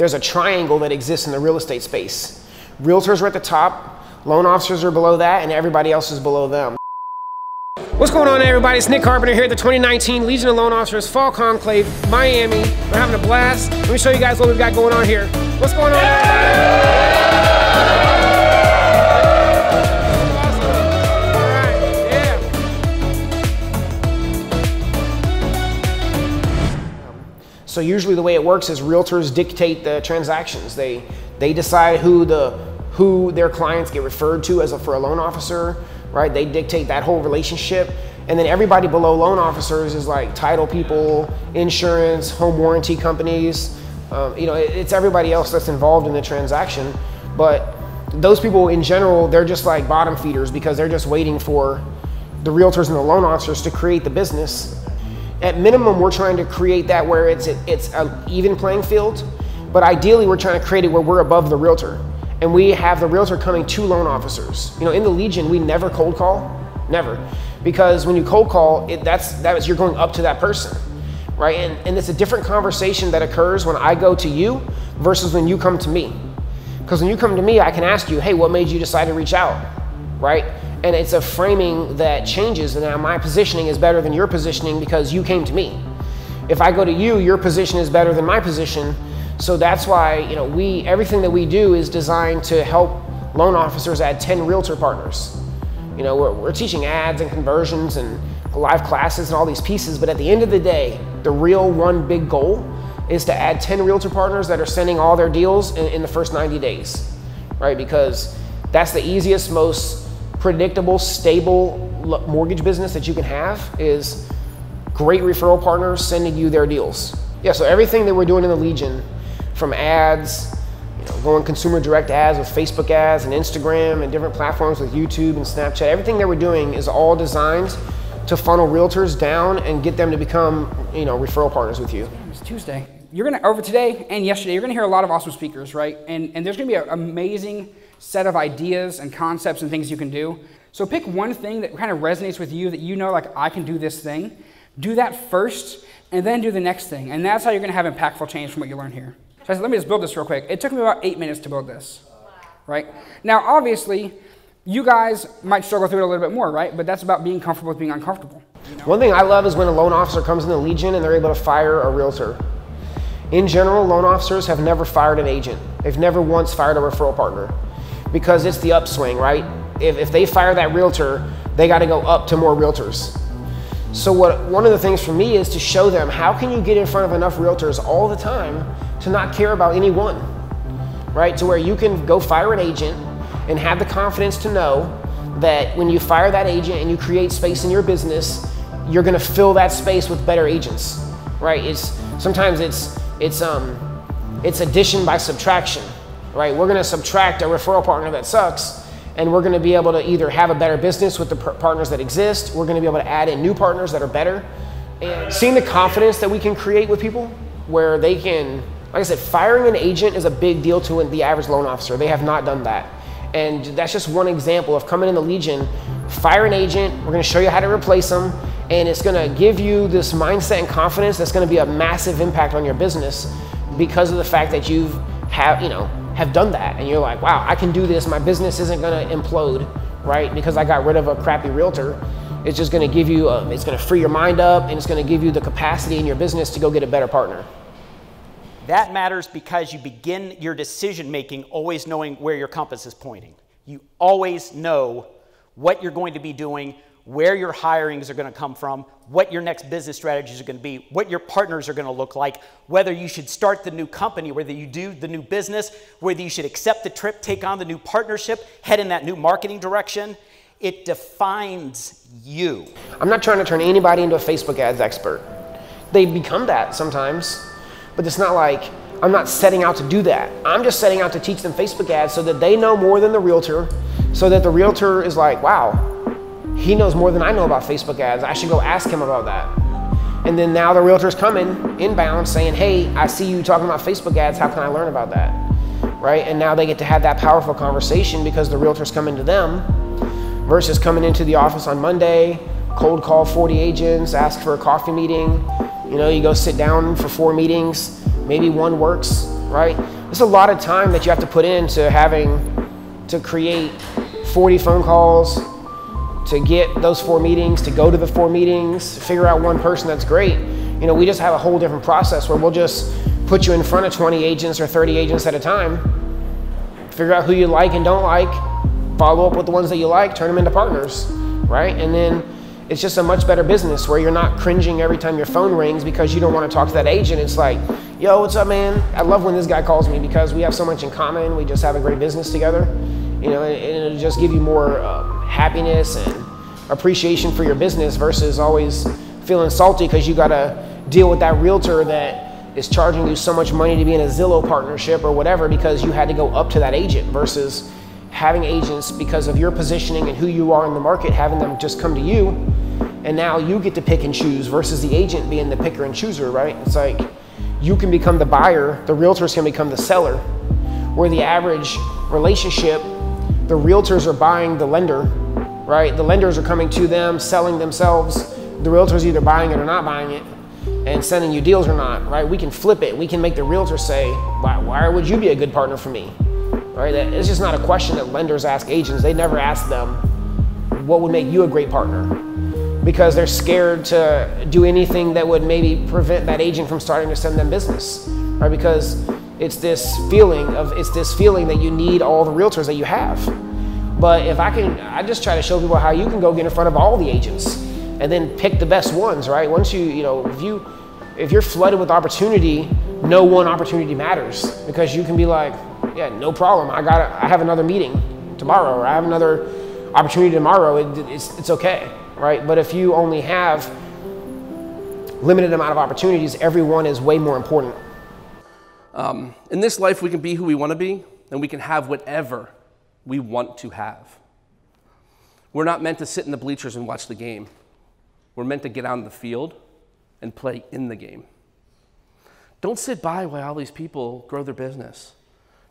there's a triangle that exists in the real estate space. Realtors are at the top, loan officers are below that, and everybody else is below them. What's going on, everybody? It's Nick Carpenter here at the 2019 Legion of Loan Officers Fall Conclave, Miami. We're having a blast. Let me show you guys what we've got going on here. What's going on? Yeah! So usually the way it works is realtors dictate the transactions. They decide who their clients get referred to as for a loan officer, right? They dictate that whole relationship. And then everybody below loan officers is like title people, insurance, home warranty companies. You know, it's everybody else that's involved in the transaction. But those people in general, they're just like bottom feeders because they're just waiting for the realtors and the loan officers to create the business. At minimum, we're trying to create that where it's an even playing field, but ideally we're trying to create it where we're above the realtor and we have the realtor coming to loan officers. You know, in the Legion, we never cold call, never. Because when you cold call, that is you're going up to that person, right? And it's a different conversation that occurs when I go to you versus when you come to me. Because when you come to me, I can ask you, hey, what made you decide to reach out, right? And it's a framing that changes, and now my positioning is better than your positioning because you came to me. If I go to you, your position is better than my position. So that's why, you know, everything that we do is designed to help loan officers add 10 realtor partners. You know, we're teaching ads and conversions and live classes and all these pieces, but at the end of the day, the real one big goal is to add 10 realtor partners that are sending all their deals in the first 90 days, right? Because that's the easiest, most predictable, stable mortgage business that you can have is great referral partners sending you their deals. Yeah, so everything that we're doing in the Legion, from ads, you know, going consumer direct ads with Facebook ads and Instagram and different platforms with YouTube and Snapchat, everything that we're doing is all designed to funnel realtors down and get them to become, you know, referral partners with you. It's Tuesday. Over today and yesterday, you're gonna hear a lot of awesome speakers, right? And there's gonna be an amazing set of ideas and concepts and things you can do. So pick one thing that kind of resonates with you that you know, like, I can do this thing. Do that first and then do the next thing. And that's how you're gonna have impactful change from what you learn here. So I said, let me just build this real quick. It took me about 8 minutes to build this, right? Now, obviously, you guys might struggle through it a little bit more, right? But that's about being comfortable with being uncomfortable. You know? One thing I love is when a loan officer comes in the Legion and they're able to fire a realtor. In general, loan officers have never fired an agent. They've never once fired a referral partner. Because it's the upswing, right? If they fire that realtor, they gotta go up to more realtors. So one of the things for me is to show them, how can you get in front of enough realtors all the time to not care about any one, right? To where you can go fire an agent and have the confidence to know that when you fire that agent and you create space in your business, you're gonna fill that space with better agents, right? Sometimes it's addition by subtraction. Right, we're gonna subtract a referral partner that sucks, and we're gonna be able to either have a better business with the partners that exist, we're gonna be able to add in new partners that are better. And seeing the confidence that we can create with people, where they can, like I said, firing an agent is a big deal to the average loan officer. They have not done that. And that's just one example of coming in the Legion, fire an agent, we're gonna show you how to replace them, and it's gonna give you this mindset and confidence that's gonna be a massive impact on your business because of the fact that you have done that, and you're like, wow, I can do this. My business isn't gonna implode, right? Because I got rid of a crappy realtor. It's just gonna give you, it's gonna free your mind up, and it's gonna give you the capacity in your business to go get a better partner. That matters because you begin your decision-making always knowing where your compass is pointing. You always know what you're going to be doing, where your hirings are gonna come from, what your next business strategies are gonna be, what your partners are gonna look like, whether you should start the new company, whether you do the new business, whether you should accept the trip, take on the new partnership, head in that new marketing direction. It defines you. I'm not trying to turn anybody into a Facebook ads expert. They become that sometimes, but it's not like, I'm not setting out to do that. I'm just setting out to teach them Facebook ads so that they know more than the realtor, so that the realtor is like, wow, he knows more than I know about Facebook ads. I should go ask him about that. And then now the realtor's coming inbound saying, hey, I see you talking about Facebook ads. How can I learn about that, right? And now they get to have that powerful conversation because the realtor's coming to them versus coming into the office on Monday, cold call 40 agents, ask for a coffee meeting. You know, you go sit down for 4 meetings, maybe one works, right? There's a lot of time that you have to put into having to create 40 phone calls, to get those 4 meetings, to go to the 4 meetings, figure out one person that's great. You know, we just have a whole different process where we'll just put you in front of 20 agents or 30 agents at a time, figure out who you like and don't like, follow up with the ones that you like, turn them into partners, right? And then it's just a much better business where you're not cringing every time your phone rings because you don't want to talk to that agent. It's like, yo, what's up, man? I love when this guy calls me because we have so much in common. We just have a great business together. You know, and it'll just give you more happiness and appreciation for your business versus always feeling salty because you got to deal with that realtor that is charging you so much money to be in a Zillow partnership or whatever because you had to go up to that agent, versus having agents, because of your positioning and who you are in the market, having them just come to you, and now you get to pick and choose versus the agent being the picker and chooser, right? It's like you can become the buyer, the realtors can become the seller, where the average relationship, the realtors are buying the lender, right? The lenders are coming to them, selling themselves. The realtor's either buying it or not buying it and sending you deals or not, right? We can flip it. We can make the realtor say, why would you be a good partner for me, right? It's just not a question that lenders ask agents. They never ask them, what would make you a great partner? Because they're scared to do anything that would maybe prevent that agent from starting to send them business, right? Because it's this feeling that you need all the realtors that you have. But I just try to show people how you can go get in front of all the agents and then pick the best ones, right? Once if you're flooded with opportunity, no one opportunity matters, because you can be like, yeah, no problem. I have another meeting tomorrow, or I have another opportunity tomorrow. It's okay, right? But if you only have limited amount of opportunities, everyone is way more important. In this life, we can be who we want to be, and we can have whatever we want to have. We're not meant to sit in the bleachers and watch the game. We're meant to get out in the field and play in the game. Don't sit by while all these people grow their business.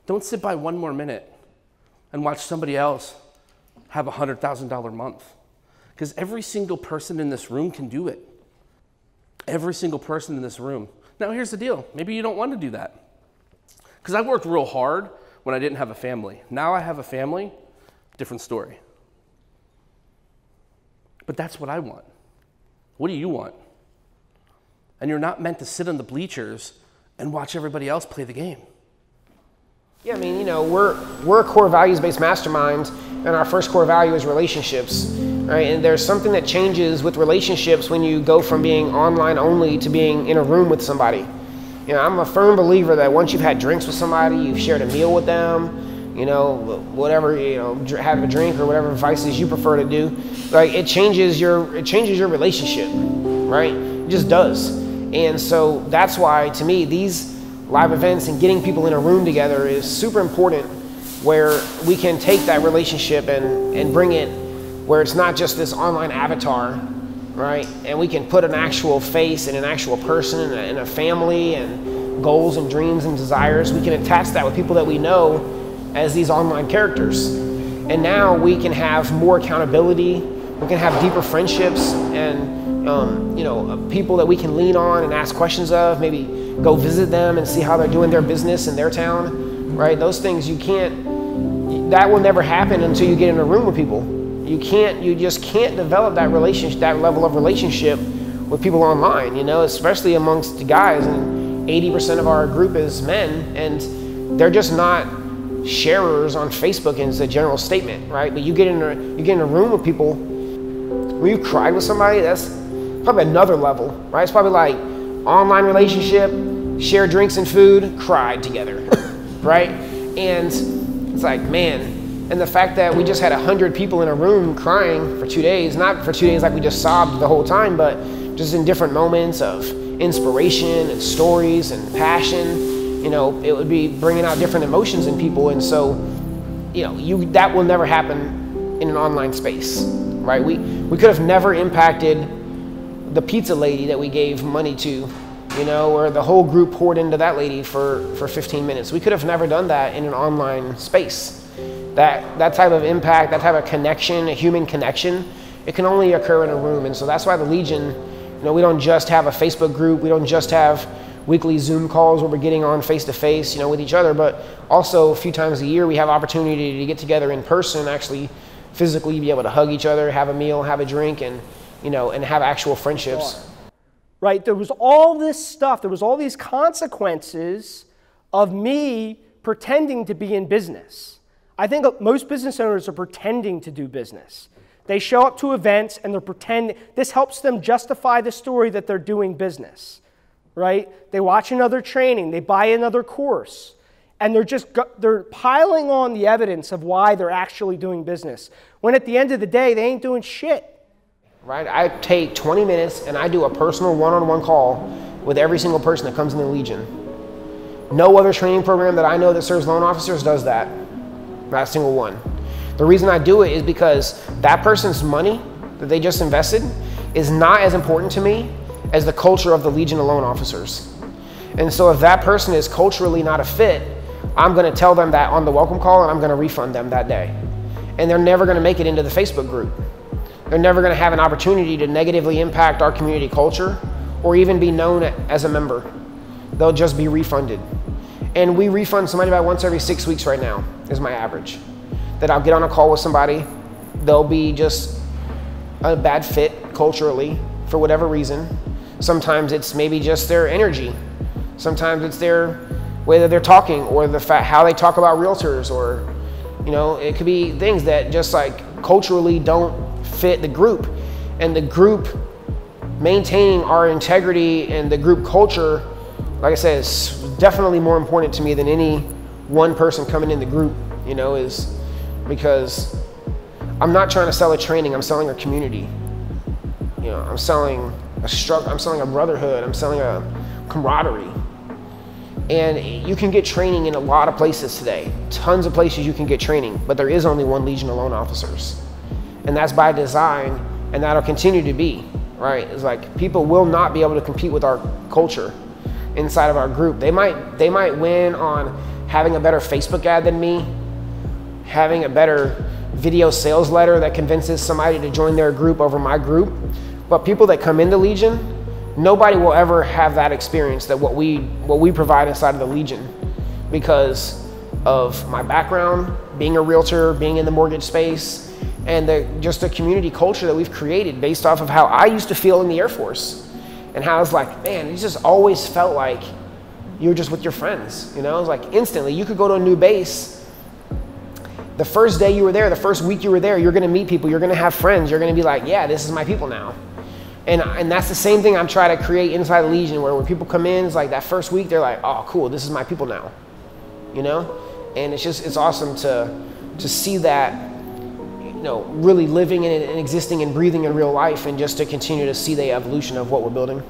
Don't sit by one more minute and watch somebody else have a $100,000 month, because every single person in this room can do it. Every single person in this room. Now, here's the deal. Maybe you don't want to do that. Because I worked real hard when I didn't have a family. Now I have a family, different story. But that's what I want. What do you want? And you're not meant to sit on the bleachers and watch everybody else play the game. Yeah, I mean, you know, we're a core values-based mastermind, and our first core value is relationships, right? And there's something that changes with relationships when you go from being online only to being in a room with somebody. You know, I'm a firm believer that once you've had drinks with somebody, you've shared a meal with them, you know, whatever, you know, have a drink or whatever vices you prefer to do, like it changes your relationship, right? It just does. And so that's why, to me, these live events and getting people in a room together is super important, where we can take that relationship and bring it where it's not just this online avatar, right? And we can put an actual face and an actual person and a family and goals and dreams and desires. We can attach that with people that we know as these online characters. And now we can have more accountability. We can have deeper friendships and you know, people that we can lean on and ask questions of, maybe go visit them and see how they're doing their business in their town, right? Those things that will never happen until you get in a room with people. You just can't develop that relationship, that level of relationship with people online, you know, especially amongst the guys. And 80% of our group is men, and they're just not sharers on Facebook, and it's a general statement, right? But you get in a room with people, when you cried with somebody, that's probably another level, right? It's probably like, online relationship, share drinks and food, cried together, right? And it's like, man, and the fact that we just had 100 people in a room crying for 2 days, not for 2 days like we just sobbed the whole time, but just in different moments of inspiration and stories and passion, you know, it would be bringing out different emotions in people. And so, you know, that will never happen in an online space, right? We could have never impacted the pizza lady that we gave money to, you know, or the whole group poured into that lady for 15 minutes. We could have never done that in an online space. That type of impact, that type of connection, a human connection, it can only occur in a room. And so that's why the Legion, you know, we don't just have a Facebook group, we don't just have weekly Zoom calls where we're getting on face-to-face, you know, with each other, but also a few times a year we have opportunity to get together in person, actually physically be able to hug each other, have a meal, have a drink, and, you know, and have actual friendships. Right, there was all this stuff, there was all these consequences of me pretending to be in business. I think most business owners are pretending to do business. They show up to events and they're pretending. This helps them justify the story that they're doing business, right? They watch another training, they buy another course, and they're piling on the evidence of why they're actually doing business, when at the end of the day, they ain't doing shit. Right, I take 20 minutes and I do a personal one-on-one call with every single person that comes in the Legion. No other training program that I know that serves loan officers does that, not a single one. The reason I do it is because that person's money that they just invested is not as important to me as the culture of the Legion of Loan Officers. And so if that person is culturally not a fit, I'm gonna tell them that on the welcome call and I'm gonna refund them that day. And they're never gonna make it into the Facebook group. They're never going to have an opportunity to negatively impact our community culture or even be known as a member. They'll just be refunded. And we refund somebody about once every 6 weeks right now is my average. That I'll get on a call with somebody, they'll be just a bad fit culturally for whatever reason. Sometimes it's maybe just their energy. Sometimes it's their way that they're talking or the fact how they talk about realtors, or, you know, it could be things that just like culturally don't fit the group. And the group maintaining our integrity and the group culture, like I said, is definitely more important to me than any one person coming in the group, you know, is because I'm not trying to sell a training, I'm selling a community. You know, I'm selling a struggle, I'm selling a brotherhood, I'm selling a camaraderie. And you can get training in a lot of places today, tons of places you can get training, but there is only one Legion of Loan Officers. And that's by design, and that'll continue to be, right? It's like people will not be able to compete with our culture inside of our group. They might win on having a better Facebook ad than me, having a better video sales letter that convinces somebody to join their group over my group. But people that come into Legion, nobody will ever have that experience that what we provide inside of the Legion, because of my background, being a realtor, being in the mortgage space, and just the community culture that we've created based off of how I used to feel in the Air Force. And how I was like, man, it just always felt like you were just with your friends, you know? It was like instantly, you could go to a new base. The first day you were there, the first week you were there, you're gonna meet people, you're gonna have friends, you're gonna be like, yeah, this is my people now. And that's the same thing I'm trying to create inside the Legion, where when people come in, it's like that first week, they're like, oh, cool, this is my people now, you know? And it's just, it's awesome to see that, you know, really living in it and existing and breathing in real life, and just to continue to see the evolution of what we're building.